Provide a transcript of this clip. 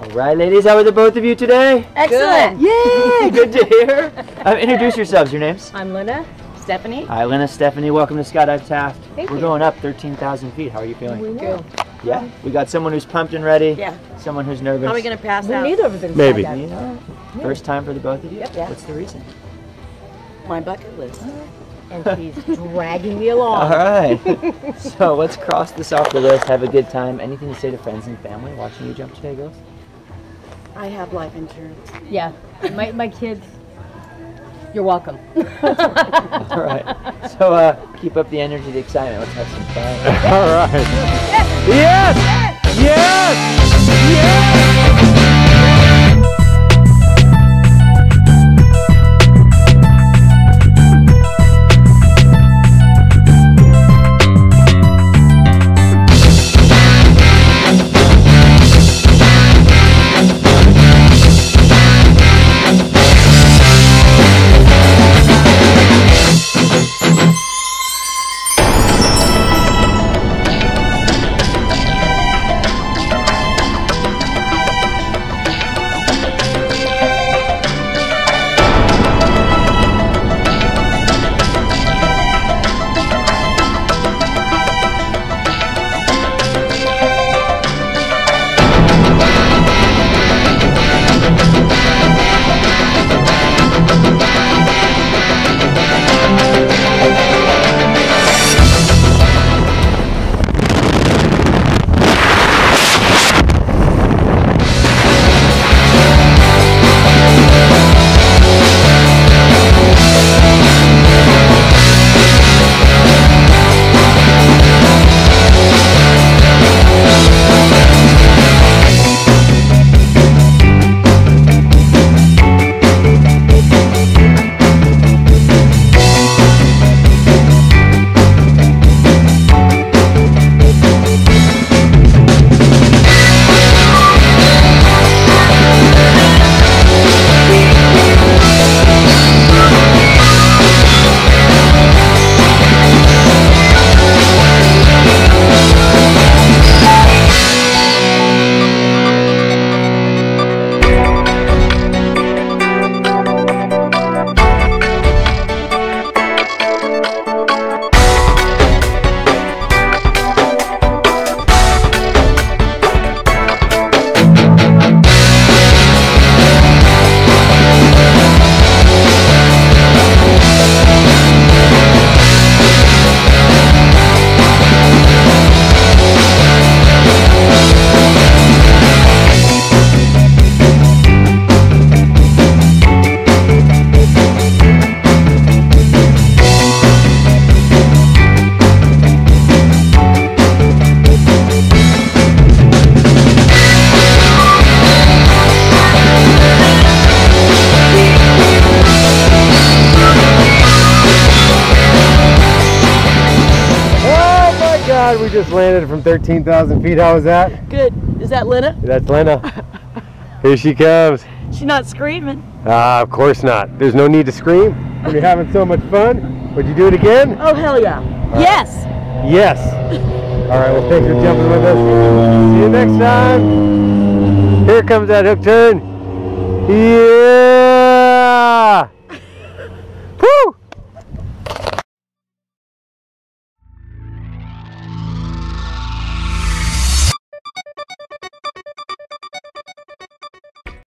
All right, ladies, how are the both of you today? Excellent. Yay, good to hear. Introduce yourselves, your names. I'm Linda. Stephanie. Hi, Linda, Stephanie. Welcome to Skydive Taft. Thank you. We're going up 13,000 feet. How are you feeling? We know. Yeah, we got someone who's pumped and ready. Yeah. Someone who's nervous. Are we going to pass out? Neither of us. Maybe. You know, first time for the both of you? Yep. Yeah. What's the reason? My bucket list. And she's dragging me along. All right. So let's cross this off the list. Have a good time. Anything to say to friends and family watching you jump today, girls? I have life insurance. Yeah. My kids. You're welcome. All right. So keep up the energy, the excitement. Let's have some fun. All right. Yes! Yes! Yes! Yes! Yes! We just landed from 13,000 feet. How was that? Good. Is that Lena? That's Lena. Here she comes. She's not screaming. Of course not. There's no need to scream. When you're having so much fun, would you do it again? Oh, hell yeah. Right. Yes. Yes. All right, well, thanks for jumping with us. See you next time. Here comes that hook turn. Yeah.